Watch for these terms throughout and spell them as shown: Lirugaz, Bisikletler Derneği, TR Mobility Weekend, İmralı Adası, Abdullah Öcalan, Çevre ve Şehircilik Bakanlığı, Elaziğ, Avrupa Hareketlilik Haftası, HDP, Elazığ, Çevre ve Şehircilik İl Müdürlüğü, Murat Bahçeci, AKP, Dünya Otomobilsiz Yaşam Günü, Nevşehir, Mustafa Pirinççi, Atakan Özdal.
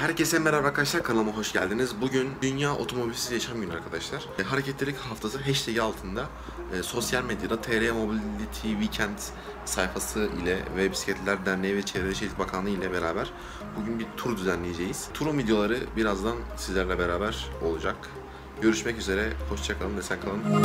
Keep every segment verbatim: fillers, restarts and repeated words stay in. Herkese merhaba arkadaşlar, kanalıma hoş geldiniz. Bugün Dünya Otomobilsiz Yaşam Günü arkadaşlar. E, Hareketlilik Haftası hashtag'i altında e, sosyal medyada T R Mobility Weekend sayfası ile ve Bisikletler Derneği ve Çevre ve Şehircilik Bakanlığı ile beraber bugün bir tur düzenleyeceğiz. Turun videoları birazdan sizlerle beraber olacak. Görüşmek üzere, hoşça kalın, esen kalın.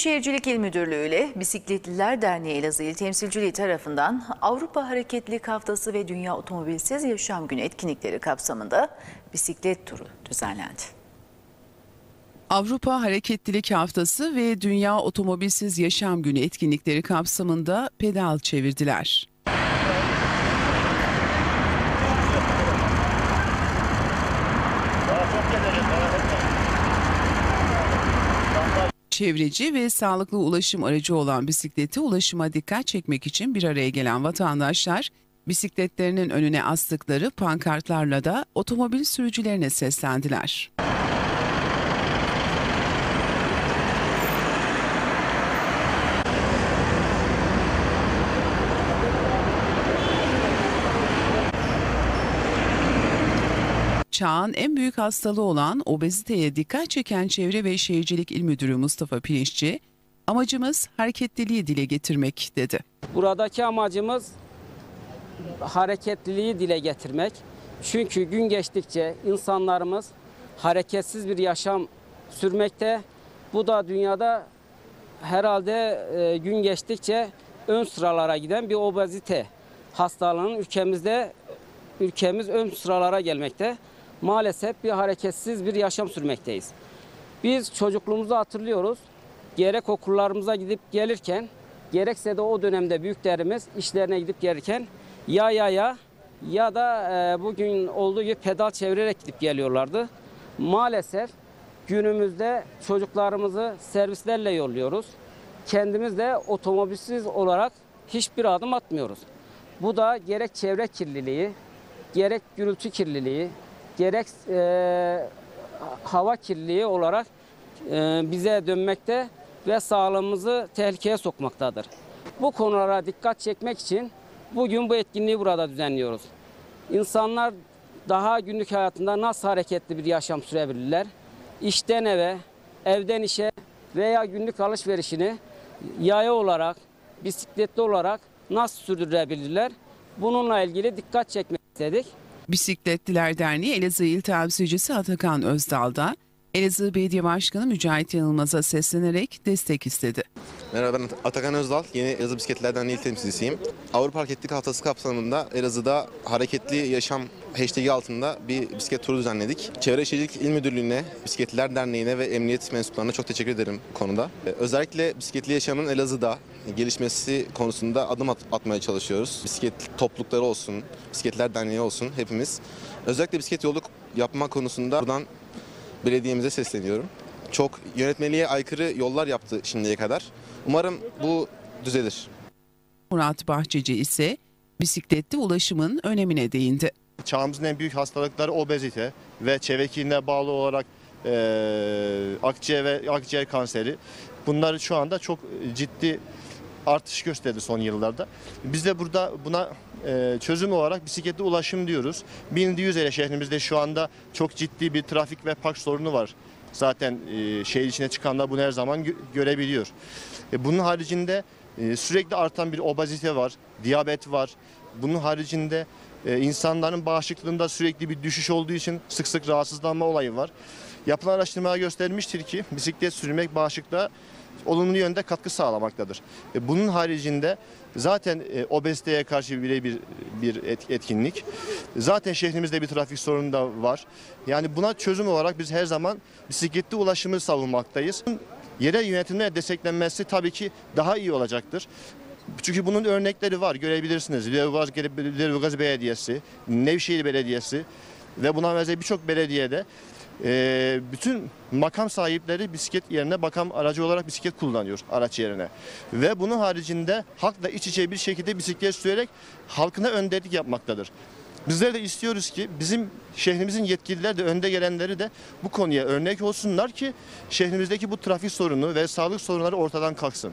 Şehircilik İl Müdürlüğü ile Bisikletler Derneği Elaziğ İl Temsilciliği tarafından Avrupa Hareketlilik Haftası ve Dünya Otomobilsiz Yaşam Günü etkinlikleri kapsamında bisiklet turu düzenlendi. Avrupa Hareketlilik Haftası ve Dünya Otomobilsiz Yaşam Günü etkinlikleri kapsamında pedal çevirdiler. Çevreci ve sağlıklı ulaşım aracı olan bisikleti ulaşıma dikkat çekmek için bir araya gelen vatandaşlar, bisikletlerinin önüne astıkları pankartlarla da otomobil sürücülerine seslendiler. Çağın en büyük hastalığı olan obeziteye dikkat çeken Çevre ve Şehircilik İl Müdürü Mustafa Pirinççi, amacımız hareketliliği dile getirmek dedi. Buradaki amacımız hareketliliği dile getirmek. Çünkü gün geçtikçe insanlarımız hareketsiz bir yaşam sürmekte. Bu da dünyada herhalde gün geçtikçe ön sıralara giden bir obezite hastalığının ülkemizde ülkemiz ön sıralara gelmekte. Maalesef bir hareketsiz bir yaşam sürmekteyiz. Biz çocukluğumuzu hatırlıyoruz. Gerek okullarımıza gidip gelirken, gerekse de o dönemde büyüklerimiz işlerine gidip gelirken ya ya ya ya da e, bugün olduğu gibi pedal çevirerek gidip geliyorlardı. Maalesef günümüzde çocuklarımızı servislerle yolluyoruz. Kendimiz de otomobilsiz olarak hiçbir adım atmıyoruz. Bu da gerek çevre kirliliği, gerek gürültü kirliliği, gerek e, hava kirliliği olarak e, bize dönmekte ve sağlığımızı tehlikeye sokmaktadır. Bu konulara dikkat çekmek için bugün bu etkinliği burada düzenliyoruz. İnsanlar daha günlük hayatında nasıl hareketli bir yaşam sürebilirler? İşten eve, evden işe veya günlük alışverişini yaya olarak, bisikletli olarak nasıl sürdürebilirler? Bununla ilgili dikkat çekmek istedik. Bisikletliler Derneği Elazığ İl Temsilcisi Atakan Özdal da Elazığ Belediye Başkanı Mücahit Yanılmaz'a seslenerek destek istedi. Merhaba, ben Atakan Özdal. Yeni Elazığ Bisikletler Derneği İl Temsilcisiyim. Avrupa Hareketlilik Haftası kapsamında Elazığ'da hareketli yaşam hashtag'i altında bir bisiklet turu düzenledik. Çevre Şehircilik İl Müdürlüğü'ne, Bisikletler Derneği'ne ve emniyet mensuplarına çok teşekkür ederim bu konuda. Özellikle bisikletli yaşamın Elazığ'da gelişmesi konusunda adım at atmaya çalışıyoruz. Bisiklet toplulukları olsun, Bisikletler Derneği olsun hepimiz. Özellikle bisiklet yolu yapma konusunda buradan belediyemize sesleniyorum. Çok yönetmeliğe aykırı yollar yaptı şimdiye kadar. Umarım bu düzelir. Murat Bahçeci ise bisikletli ulaşımın önemine değindi. Çağımızın en büyük hastalıkları obezite ve çevre kirliliğine bağlı olarak e, akciğer ve akciğer kanseri. Bunlar şu anda çok ciddi artış gösterdi son yıllarda. Biz de burada buna e, çözüm olarak bisikletli ulaşım diyoruz. bin yedi yüz şehrimizde şu anda çok ciddi bir trafik ve park sorunu var. Zaten e, şehir içine çıkanlar bunu her zaman gö görebiliyor. E, bunun haricinde e, sürekli artan bir obezite var, diyabet var. Bunun haricinde e, insanların bağışıklığında sürekli bir düşüş olduğu için sık sık rahatsızlanma olayı var. Yapılan araştırmalar göstermiştir ki bisiklet sürmek bağışıklığa olumlu yönde katkı sağlamaktadır. Bunun haricinde zaten obeziteye karşı birebir bir etkinlik. Zaten şehrimizde bir trafik sorunu da var. Yani buna çözüm olarak biz her zaman bisikletli ulaşımı savunmaktayız. Yerel yönetimlere desteklenmesi tabii ki daha iyi olacaktır. Çünkü bunun örnekleri var, görebilirsiniz. Lirugaz Belediyesi, Nevşehir Belediyesi ve buna benzer birçok belediyede Ee, bütün makam sahipleri bisiklet yerine makam aracı olarak bisiklet kullanıyor araç yerine. Ve bunun haricinde halkla iç içe bir şekilde bisiklet sürerek halkına önderlik yapmaktadır. Bizler de istiyoruz ki bizim şehrimizin yetkilileri de önde gelenleri de bu konuya örnek olsunlar ki şehrimizdeki bu trafik sorunu ve sağlık sorunları ortadan kalksın.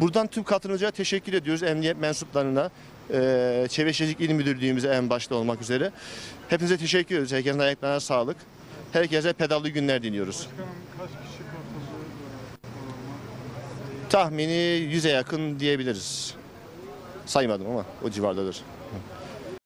Buradan tüm katılımcılara teşekkür ediyoruz, emniyet mensuplarına, e, Çevre Şehircilik İl Müdürlüğümüze en başta olmak üzere. Hepinize teşekkür ediyoruz, herkesin ayaklarına sağlık. Herkese pedallı günler diliyoruz. Başkanım, kaç kişi tahmini yüze yakın diyebiliriz. Saymadım ama o civardadır.